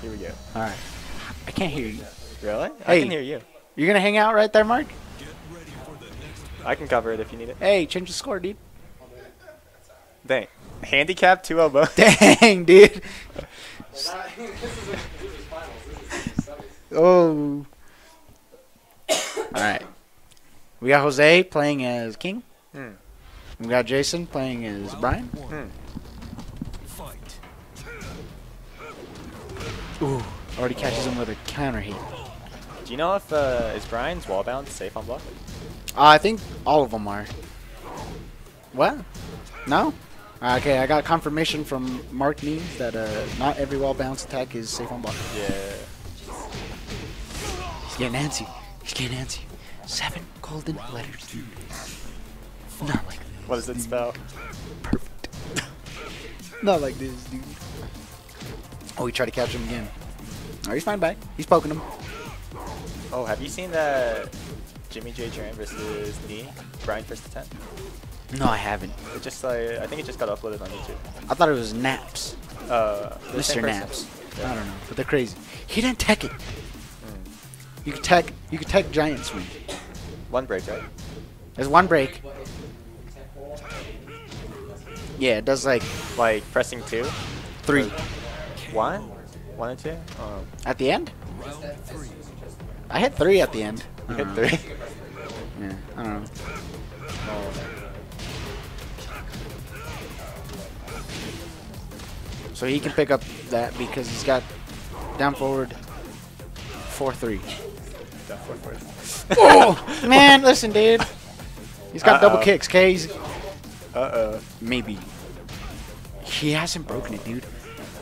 Here we go. All right. I can't hear you. Really? Hey, I can hear you. You're going to hang out right there, Mark? Get ready for the next I can cover it if you need it. Hey, change the score, dude. Dang. Handicap 2-0. Dang, dude. Well, this is finals. This is semis. Oh. All right. We got Jose playing as King. Hmm. We got Jason playing as Bryan. Hmm. Ooh, already catches him with a counter hit. Do you know if is Bryan's wall bounce safe on block? I think all of them are. What? No? Okay, I got confirmation from Mark Neves that not every wall bounce attack is safe on block. Yeah. He's getting antsy. He's getting antsy. 7 golden letters. Not like this. What does it spell? Perfect. Not like this, dude. Oh, we try to catch him again. Oh, he's fine back. He's poking him. Oh, have you seen that Jimmy J. Turin versus Bryan first attempt? No, I haven't. It just I think it just got uploaded on YouTube. I thought it was Naps. Mr. Naps. Yeah. I don't know, but they're crazy. He didn't tech it. Mm. You could tech giant swing. One break, right? There's one break. Yeah, it does like pressing 2, 3, 1, 1 and 2. At the end? I hit 3 at the end. You hit 3. Yeah, I don't know. So he can pick up that because he's got down forward 4-3. Down forward 4-3. Oh man, listen, dude. He's got double kicks, K's. Maybe. He hasn't broken it, dude.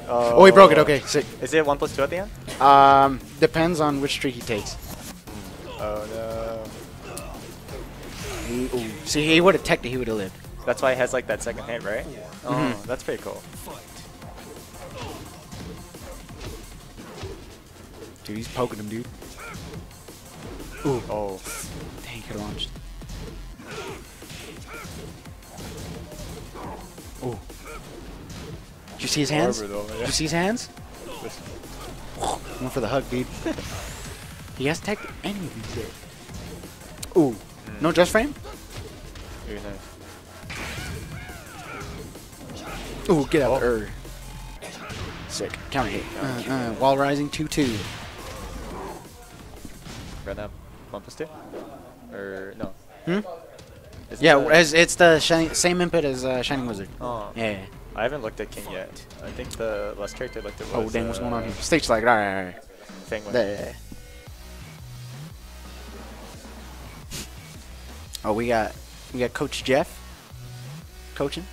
Oh, he broke it. Okay, sick. Is it 1 plus 2 at the end? Depends on which streak he takes. Oh no. Ooh. See, he would have teched it. He would have lived. That's why he has like that second hit, right? Oh, that's pretty cool. Dude, he's poking him, dude. Ooh. Oh. Dang, he could have launched. Ooh. Did you see his hands? Though, yeah. Did you see his hands? One for the hug, dude. He has teched any of these yet. Ooh. Mm. No dress frame? Very nice. Ooh, get out there. Sick. Counter hit. Wall rising 2-2. Run up 1 plus 2? Or no. Hmm? Isn't it's the same input as Shining Wizard. Oh. Yeah. I haven't looked at King yet. I think the last character I looked at was... Oh, dang, what's going on here? Stage slide. Alright. Thing went. Oh, we got Coach Jeff coaching.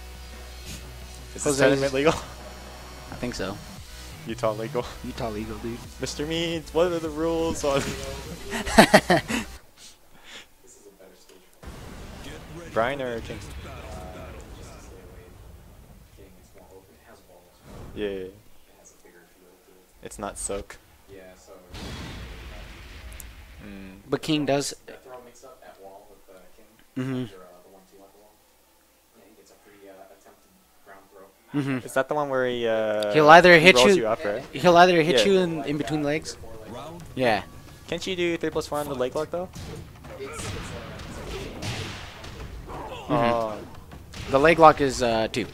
Is this tournament legal? I think so. Utah legal. Utah legal, dude. Mr. Means, what are the rules on... Bryan or King? Yeah. It's not soak. But King does. Is that the one where he? He'll either hit you up, right? He'll either hit you in between legs. Yeah. Can't you do 3 plus 4 on the leg lock though? The leg lock is 2.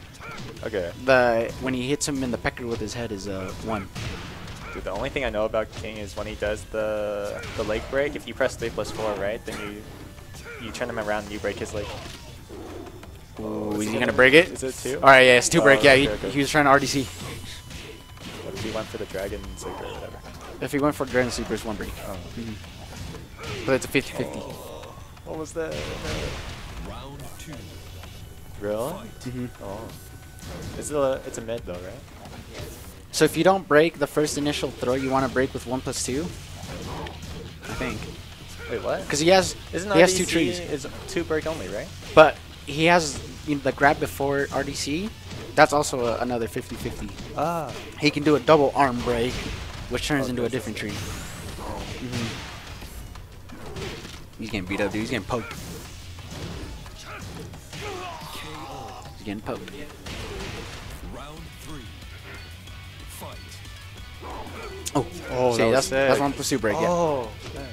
Okay. When he hits him in the pecker with his head is 1. Dude, the only thing I know about King is when he does the leg break. If you press 3 plus 4, right, then you turn him around and you break his leg. Ooh, is he gonna break it? Is it 2? All right, yeah, it's 2 break. Yeah, okay, he was trying to RDC. What if he went for the dragon sleeper or whatever? If he went for the dragon sleeper, it's 1 break. Oh. But it's a 50-50. Oh, what was that? Round 2. Really? Oh. It's a mid though, right? So if you don't break the first initial throw, you want to break with 1 plus 2. I think. Wait, what? Because he has 2 trees. It's 2 break only, right? But he has the grab before RDC. That's also another 50-50. Ah. He can do a double arm break, which turns into a different tree. He's getting beat up, dude. He's getting poked. He's getting poked. Oh, oh see, that's one pursuit break. Yeah. Oh, man.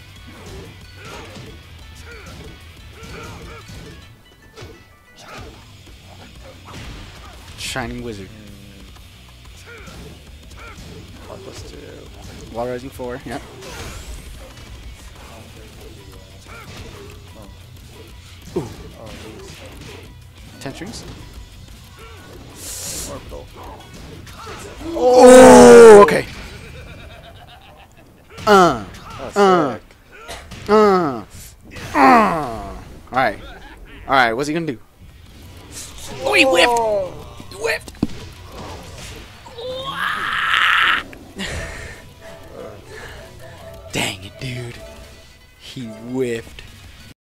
Shining Wizard. Wall rising 4. Yep. Ooh. 10 strings. Oh, okay. Alright. Alright, what's he gonna do? Oh, he whiffed! He whiffed! Dang it, dude. He whiffed.